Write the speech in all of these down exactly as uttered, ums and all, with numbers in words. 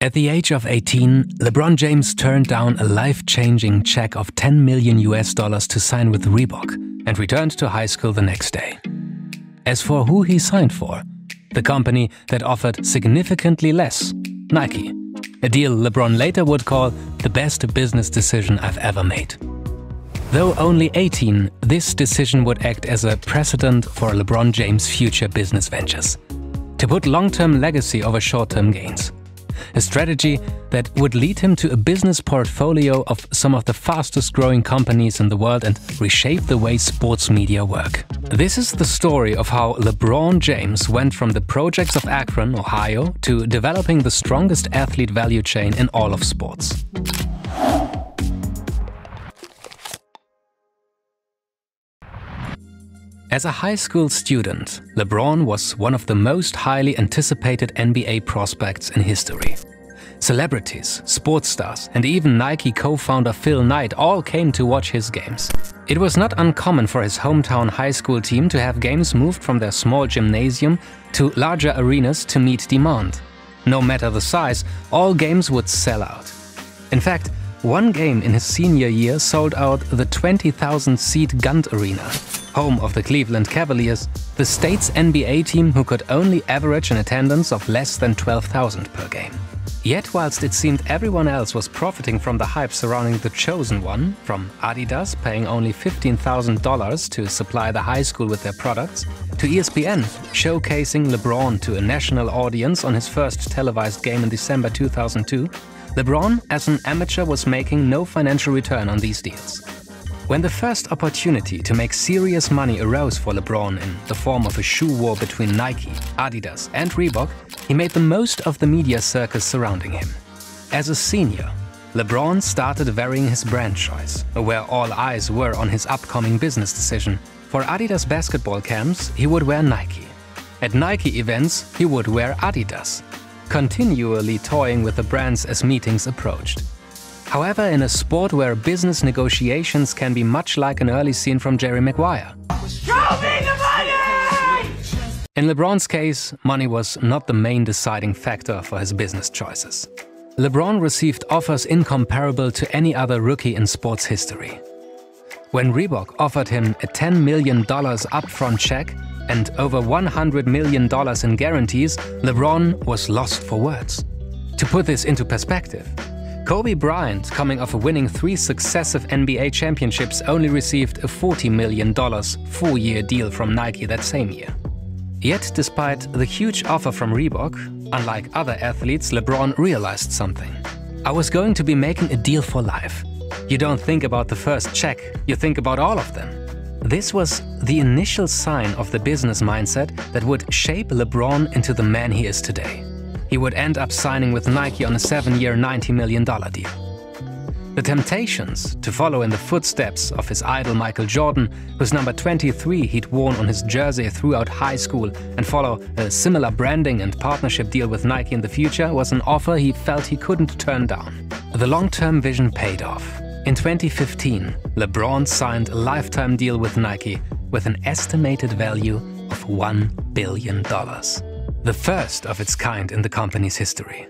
At the age of eighteen, LeBron James turned down a life-changing check of ten million US dollars to sign with Reebok and returned to high school the next day. As for who he signed for, the company that offered significantly less, Nike, a deal LeBron later would call the best business decision I've ever made. Though only eighteen, this decision would act as a precedent for LeBron James' future business ventures, to put long-term legacy over short-term gains. A strategy that would lead him to a business portfolio of some of the fastest growing companies in the world and reshape the way sports media work. This is the story of how LeBron James went from the projects of Akron, Ohio, to developing the strongest athlete value chain in all of sports. As a high school student, LeBron was one of the most highly anticipated N B A prospects in history. Celebrities, sports stars, and even Nike co-founder Phil Knight all came to watch his games. It was not uncommon for his hometown high school team to have games moved from their small gymnasium to larger arenas to meet demand. No matter the size, all games would sell out. In fact, one game in his senior year sold out the twenty thousand seat Gund Arena, home of the Cleveland Cavaliers, the state's N B A team who could only average an attendance of less than twelve thousand per game. Yet whilst it seemed everyone else was profiting from the hype surrounding the chosen one, from Adidas paying only fifteen thousand dollars to supply the high school with their products, to E S P N showcasing LeBron to a national audience on his first televised game in December two thousand two, LeBron as an amateur was making no financial return on these deals. When the first opportunity to make serious money arose for LeBron in the form of a shoe war between Nike, Adidas and Reebok, he made the most of the media circus surrounding him. As a senior, LeBron started varying his brand choice, where all eyes were on his upcoming business decision. For Adidas basketball camps, he would wear Nike. At Nike events, he would wear Adidas, continually toying with the brands as meetings approached. However, in a sport where business negotiations can be much like an early scene from Jerry Maguire, show me the money! In LeBron's case, money was not the main deciding factor for his business choices. LeBron received offers incomparable to any other rookie in sports history. When Reebok offered him a ten million dollar upfront check and over one hundred million dollars in guarantees, LeBron was lost for words. To put this into perspective, Kobe Bryant, coming off winning three successive N B A championships, only received a forty million dollar four-year deal from Nike that same year. Yet, despite the huge offer from Reebok, unlike other athletes, LeBron realized something. I was going to be making a deal for life. You don't think about the first check, you think about all of them. This was the initial sign of the business mindset that would shape LeBron into the man he is today. He would end up signing with Nike on a seven-year, ninety million dollar deal. The temptations to follow in the footsteps of his idol Michael Jordan, whose number twenty-three he'd worn on his jersey throughout high school, and follow a similar branding and partnership deal with Nike in the future, was an offer he felt he couldn't turn down. The long-term vision paid off. In twenty fifteen, LeBron signed a lifetime deal with Nike with an estimated value of one billion dollars. The first of its kind in the company's history.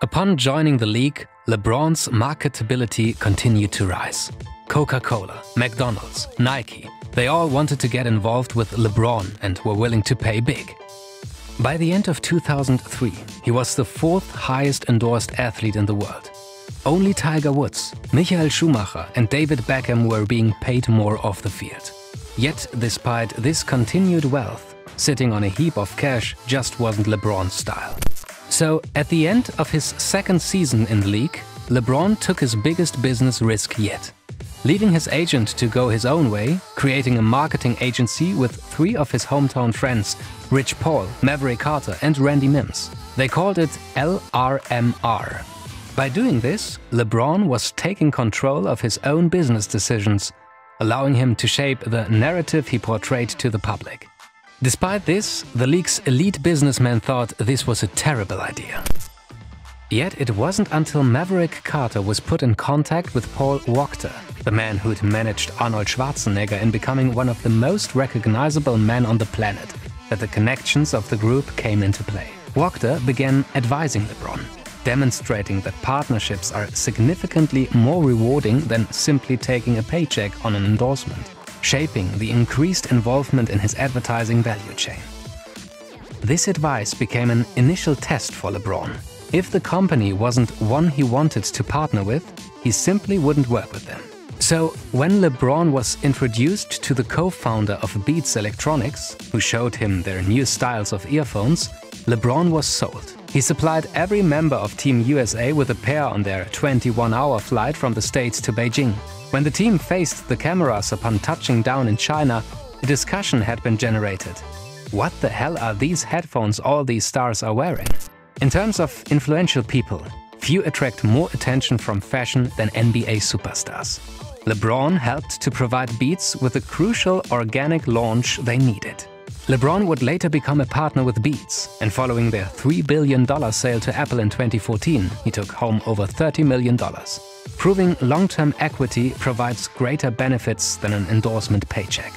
Upon joining the league, LeBron's marketability continued to rise. Coca-Cola, McDonald's, Nike, they all wanted to get involved with LeBron and were willing to pay big. By the end of two thousand three, he was the fourth highest endorsed athlete in the world. Only Tiger Woods, Michael Schumacher and David Beckham were being paid more off the field. Yet, despite this continued wealth, sitting on a heap of cash just wasn't LeBron's style. So, at the end of his second season in the league, LeBron took his biggest business risk yet, leaving his agent to go his own way, creating a marketing agency with three of his hometown friends, Rich Paul, Maverick Carter and Randy Mims. They called it L R M R. By doing this, LeBron was taking control of his own business decisions, allowing him to shape the narrative he portrayed to the public. Despite this, the league's elite businessmen thought this was a terrible idea. Yet it wasn't until Maverick Carter was put in contact with Paul Wachter, the man who'd managed Arnold Schwarzenegger in becoming one of the most recognizable men on the planet, that the connections of the group came into play. Wachter began advising LeBron, demonstrating that partnerships are significantly more rewarding than simply taking a paycheck on an endorsement, shaping the increased involvement in his advertising value chain. This advice became an initial test for LeBron. If the company wasn't one he wanted to partner with, he simply wouldn't work with them. So when LeBron was introduced to the co-founder of Beats Electronics, who showed him their new styles of earphones, LeBron was sold. He supplied every member of Team U S A with a pair on their twenty-one hour flight from the States to Beijing. When the team faced the cameras upon touching down in China, a discussion had been generated. What the hell are these headphones all these stars are wearing? In terms of influential people, few attract more attention from fashion than N B A superstars. LeBron helped to provide Beats with the crucial organic launch they needed. LeBron would later become a partner with Beats, and following their three billion dollar sale to Apple in twenty fourteen, he took home over thirty million dollars. Proving long-term equity provides greater benefits than an endorsement paycheck.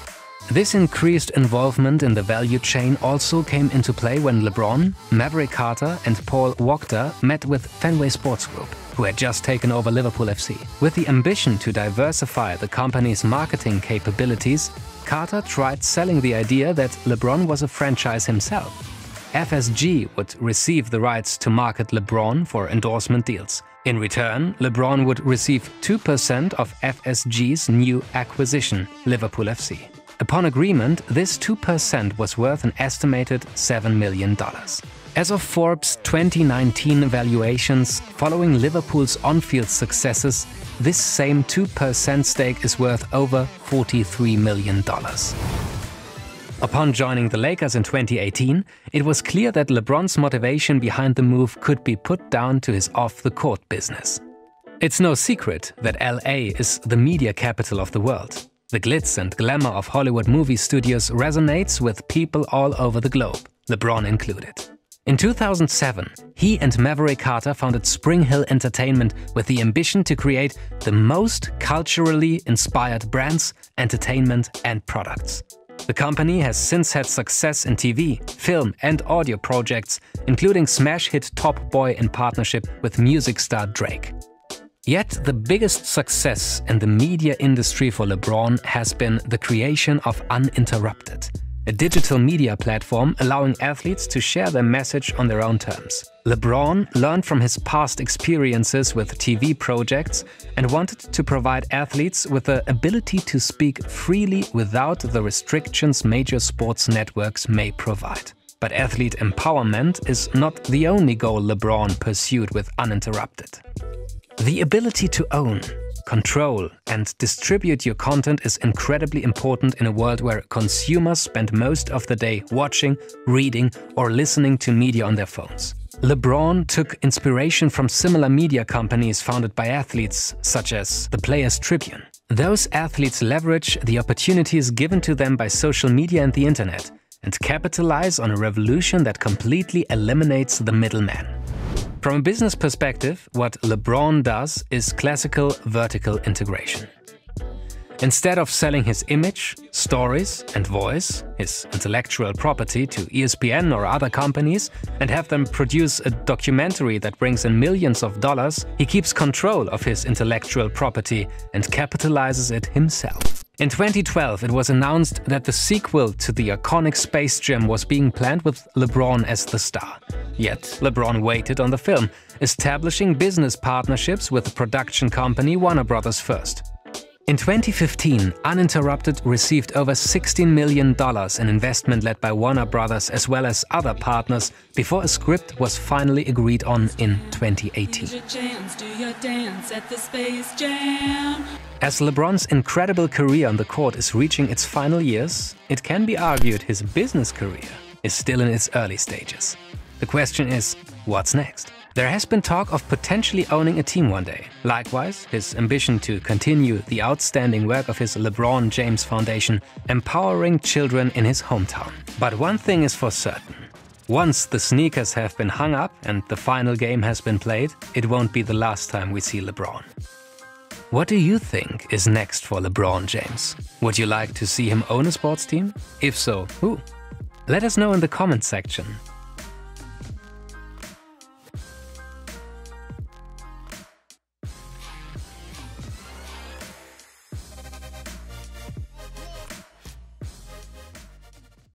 This increased involvement in the value chain also came into play when LeBron, Maverick Carter and Paul Wachter met with Fenway Sports Group, who had just taken over Liverpool F C. With the ambition to diversify the company's marketing capabilities, Carter tried selling the idea that LeBron was a franchise himself. F S G would receive the rights to market LeBron for endorsement deals. In return, LeBron would receive two percent of F S G's new acquisition, Liverpool F C. Upon agreement, this two percent was worth an estimated seven million dollars. As of Forbes' twenty nineteen valuations, following Liverpool's on-field successes, this same two percent stake is worth over forty-three million dollars. Upon joining the Lakers in twenty eighteen, it was clear that LeBron's motivation behind the move could be put down to his off-the-court business. It's no secret that L A is the media capital of the world. The glitz and glamour of Hollywood movie studios resonates with people all over the globe, LeBron included. In two thousand seven, he and Maverick Carter founded Spring Hill Entertainment with the ambition to create the most culturally inspired brands, entertainment and products. The company has since had success in T V, film and audio projects, including smash hit Top Boy in partnership with music star Drake. Yet the biggest success in the media industry for LeBron has been the creation of Uninterrupted, a digital media platform allowing athletes to share their message on their own terms. LeBron learned from his past experiences with T V projects and wanted to provide athletes with the ability to speak freely without the restrictions major sports networks may provide. But athlete empowerment is not the only goal LeBron pursued with Uninterrupted. The ability to own, control and distribute your content is incredibly important in a world where consumers spend most of the day watching, reading or listening to media on their phones. LeBron took inspiration from similar media companies founded by athletes, such as the Players' Tribune. Those athletes leverage the opportunities given to them by social media and the internet and capitalize on a revolution that completely eliminates the middleman. From a business perspective, what LeBron does is classical vertical integration. Instead of selling his image, stories and voice, his intellectual property to E S P N or other companies and have them produce a documentary that brings in millions of dollars, he keeps control of his intellectual property and capitalizes it himself. In twenty twelve, it was announced that the sequel to the iconic Space Jam was being planned with LeBron as the star. Yet LeBron waited on the film, establishing business partnerships with the production company Warner Brothers first. In twenty fifteen, Uninterrupted received over sixteen million dollars in investment led by Warner Brothers as well as other partners before a script was finally agreed on in twenty eighteen. As LeBron's incredible career on the court is reaching its final years, it can be argued his business career is still in its early stages. The question is, what's next? There has been talk of potentially owning a team one day. Likewise, his ambition to continue the outstanding work of his LeBron James Foundation, empowering children in his hometown. But one thing is for certain. Once the sneakers have been hung up and the final game has been played, it won't be the last time we see LeBron. What do you think is next for LeBron James? Would you like to see him own a sports team? If so, who? Let us know in the comments section.